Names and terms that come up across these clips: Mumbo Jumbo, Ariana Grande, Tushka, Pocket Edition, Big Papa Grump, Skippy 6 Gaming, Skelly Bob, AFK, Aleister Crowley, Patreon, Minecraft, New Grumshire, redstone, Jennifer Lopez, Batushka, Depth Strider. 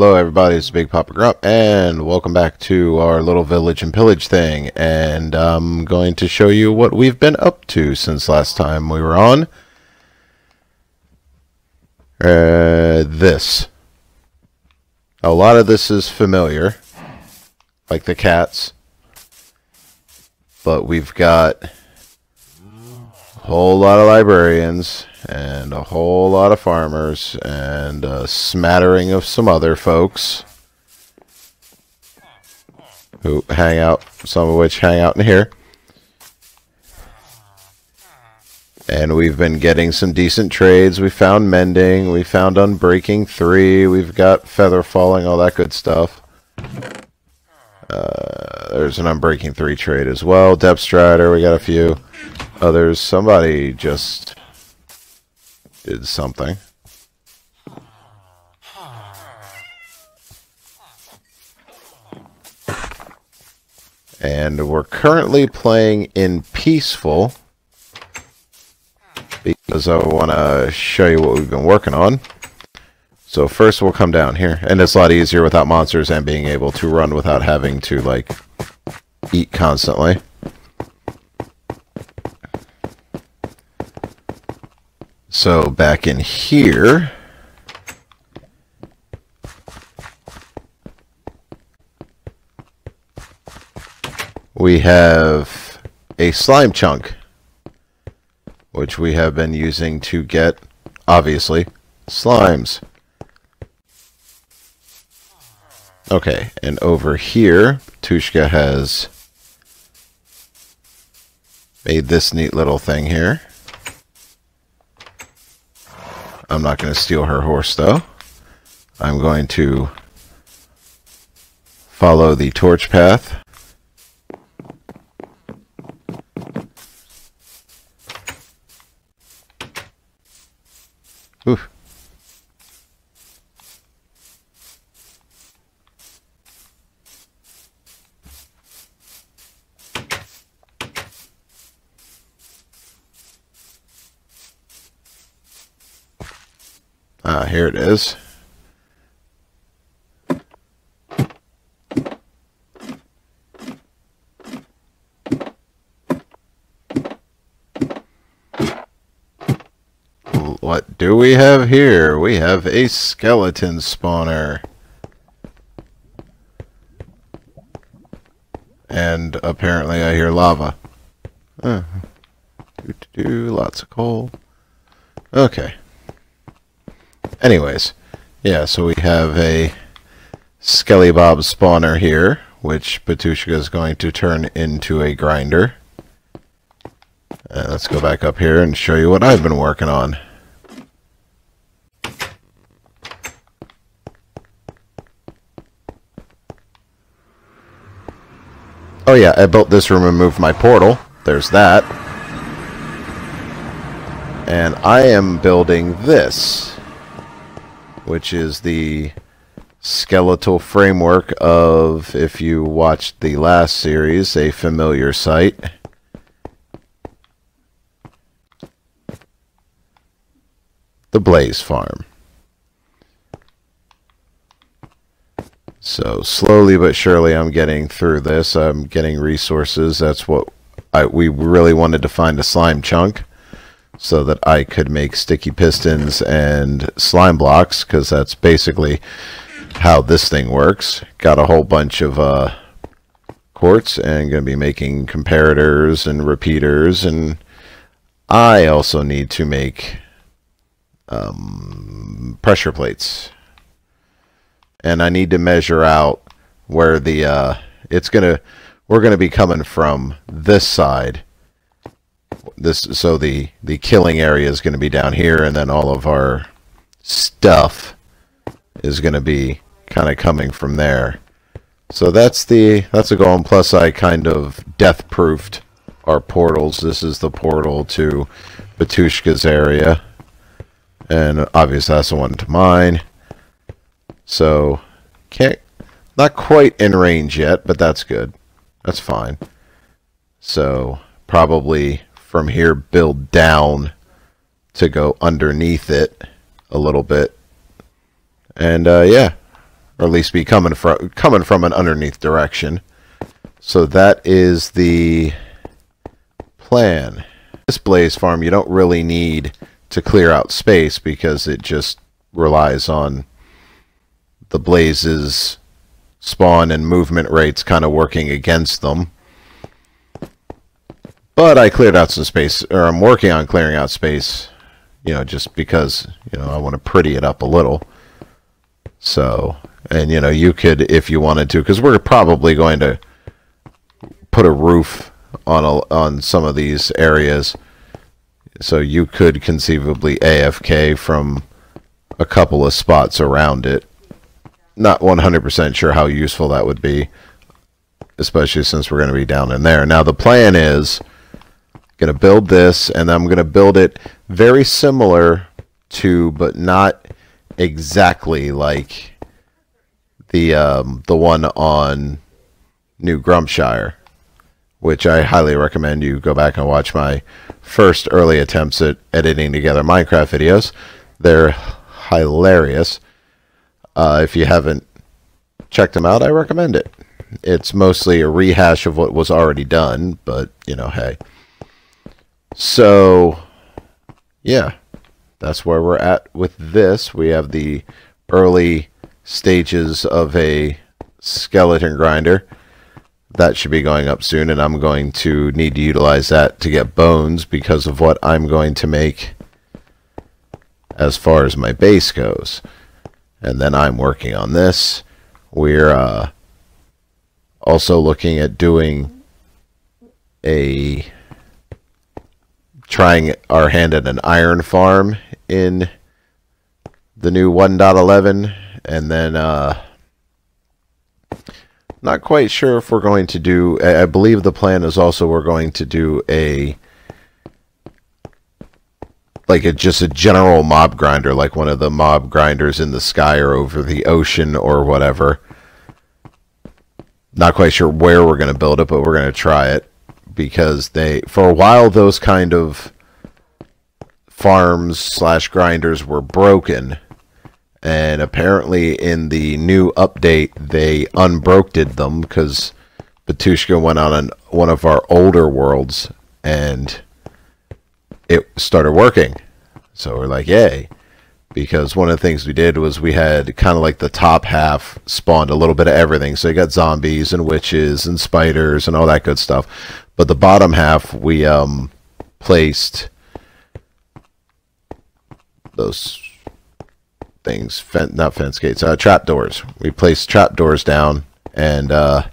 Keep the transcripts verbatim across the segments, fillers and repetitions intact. Hello everybody, it's Big Papa Grump, and welcome back to our little village and pillage thing, and I'm going to show you what we've been up to since last time we were on. Uh, this. A lot of this is familiar, like the cats, but we've got a whole lot of librarians, and a whole lot of farmers, and a smattering of some other folks who hang out, some of which hang out in here. And we've been getting some decent trades. We found mending, we found unbreaking three, we've got feather falling, all that good stuff. Uh, there's an unbreaking three trade as well. Depth Strider, we got a few others. Somebody just did something. And we're currently playing in peaceful because I want to show you what we've been working on. So first we'll come down here, and it's a lot easier without monsters and being able to run without having to like eat constantly. So back in here, we have a slime chunk, which we have been using to get, obviously, slimes. Okay, and over here, Tushka has made this neat little thing here. I'm not going to steal her horse, though. I'm going to follow the torch path. Oof. Ah, here it is. What do we have here? We have a skeleton spawner. And apparently I hear lava. Uh, do, do, do, lots of coal. Okay. Anyways, yeah, so we have a Skelly Bob spawner here, which Batushka is going to turn into a grinder. And let's go back up here and show you what I've been working on. Oh yeah, I built this room and moved my portal. There's that. And I am building this, which is the skeletal framework of, if you watched the last series, a familiar sight. The Blaze Farm. So slowly but surely I'm getting through this. I'm getting resources. That's what I, we really wanted to find a slime chunk, so that I could make sticky pistons and slime blocks, because that's basically how this thing works. Got a whole bunch of uh, quartz, and going to be making comparators and repeaters, and I also need to make um, pressure plates. And I need to measure out where the uh, it's gonna we're gonna be coming from this side. This so the the killing area is going to be down here, and then all of our stuff is going to be kind of coming from there. So that's the that's a goal. And plus, I kind of death proofed our portals. This is the portal to Batushka's area, and obviously that's the one to mine. So can't not quite in range yet, but that's good. That's fine. So probably from here build down to go underneath it a little bit, and uh, yeah, or at least be coming from coming from an underneath direction. So that is the plan. This blaze farm you don't really need to clear out space because it just relies on the blazes spawn and movement rates kind of working against them. But I cleared out some space, or I'm working on clearing out space, you know, just because, you know, I want to pretty it up a little. So, and you know, you could, if you wanted to, because we're probably going to put a roof on a, on some of these areas. So you could conceivably A F K from a couple of spots around it. Not one hundred percent sure how useful that would be, especially since we're going to be down in there. Now the plan is going to build this, and I'm going to build it very similar to, but not exactly like the um, the one on New Grumshire, which I highly recommend you go back and watch my first early attempts at editing together Minecraft videos. They're hilarious. Uh, if you haven't checked them out, I recommend it. It's mostly a rehash of what was already done, but, you know, hey. So, yeah, that's where we're at with this. We have the early stages of a skeleton grinder. That should be going up soon, and I'm going to need to utilize that to get bones because of what I'm going to make as far as my base goes. And then I'm working on this. We're uh, also looking at doing a... trying our hand at an iron farm in the new one point eleven. And then... Uh, not quite sure if we're going to do... I believe the plan is also we're going to do a... like a, just a general mob grinder, like one of the mob grinders in the sky or over the ocean or whatever. Not quite sure where we're going to build it, but we're going to try it. Because they, for a while, those kind of farms slash grinders were broken. And apparently in the new update, they unbroked them because Batushka went on an, one of our older worlds and it started working. So we're like, yay. Because one of the things we did was we had kind of like the top half spawned a little bit of everything. So you got zombies and witches and spiders and all that good stuff. But the bottom half, we um, placed those... things, fen not fence gates, uh, trap doors. We placed trap doors down and uh,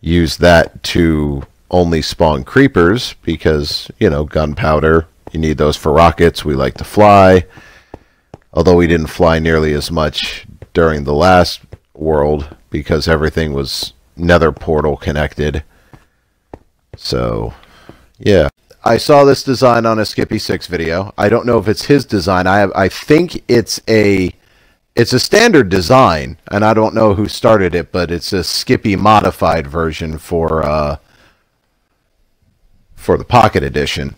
used that to only spawn creepers because, you know, gunpowder, you need those for rockets. We like to fly, although we didn't fly nearly as much during the last world because everything was nether portal connected. So, yeah. I saw this design on a Skippy six video. I don't know if it's his design. I have, I think it's a it's a standard design, and I don't know who started it, but it's a Skippy modified version for uh, for the Pocket Edition.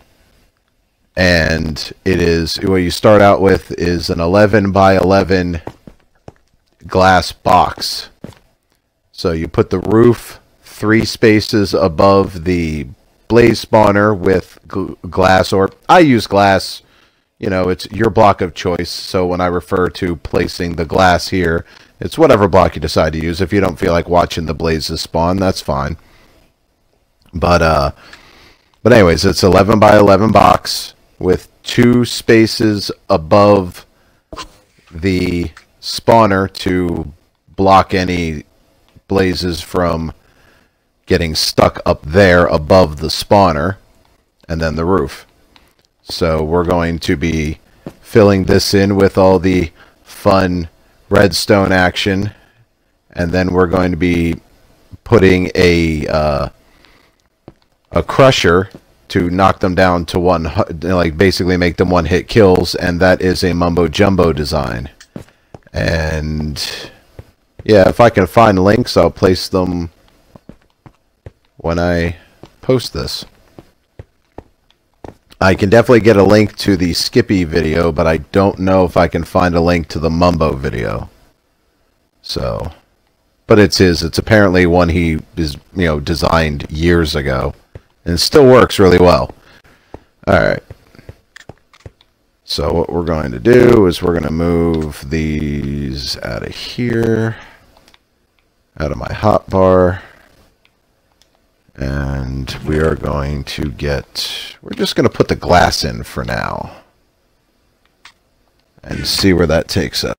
And it is, what you start out with is an eleven by eleven glass box. So you put the roof three spaces above the blaze spawner with glass, or I use glass, you know, it's your block of choice. So when I refer to placing the glass here, it's whatever block you decide to use. If you don't feel like watching the blazes spawn, that's fine. But uh, but anyways, it's eleven by eleven box with two spaces above the spawner to block any blazes from getting stuck up there above the spawner, and then the roof. So we're going to be filling this in with all the fun redstone action, and then we're going to be putting a uh, a crusher to knock them down to one, like basically make them one hit kills, and that is a Mumbo Jumbo design. And yeah, if I can find links, I'll place them when I post this. I can definitely get a link to the Skippy video, but I don't know if I can find a link to the Mumbo video. So, but it's his. It's apparently one he is, you know, designed years ago, and it still works really well. All right. So what we're going to do is we're going to move these out of here, out of my hotbar, and we are going to get, we're just going to put the glass in for now and see where that takes us.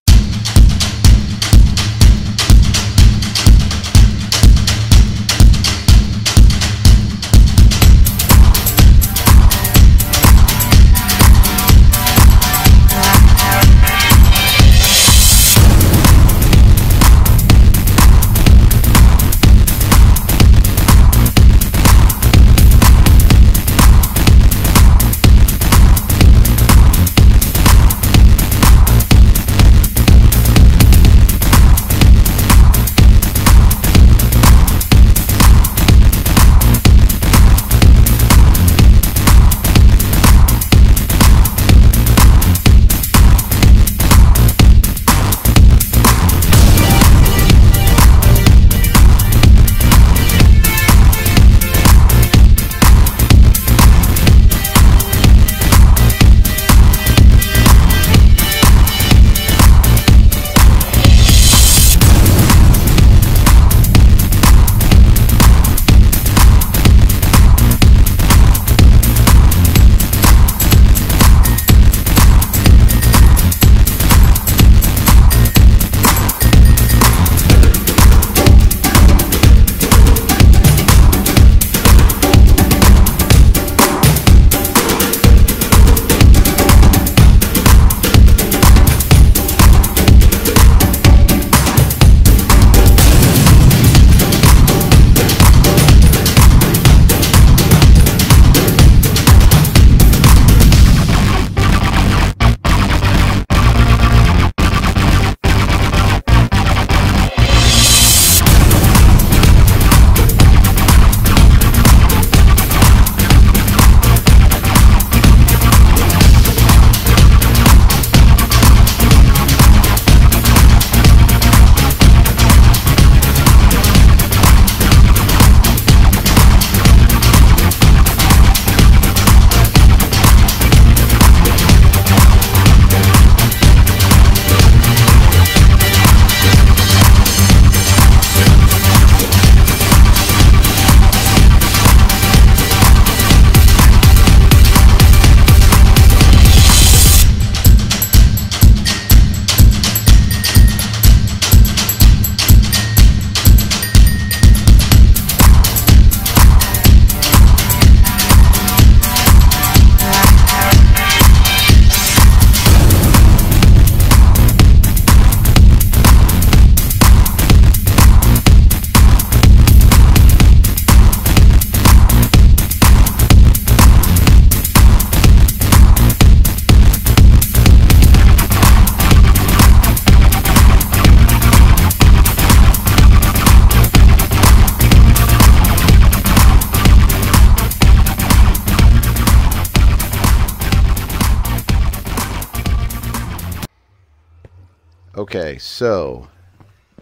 Okay, so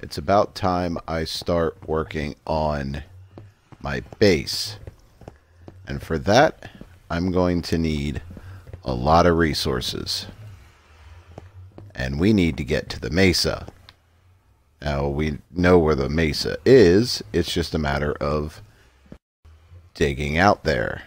it's about time I start working on my base. And for that, I'm going to need a lot of resources. And we need to get to the mesa. Now, we know where the mesa is. It's just a matter of digging out there.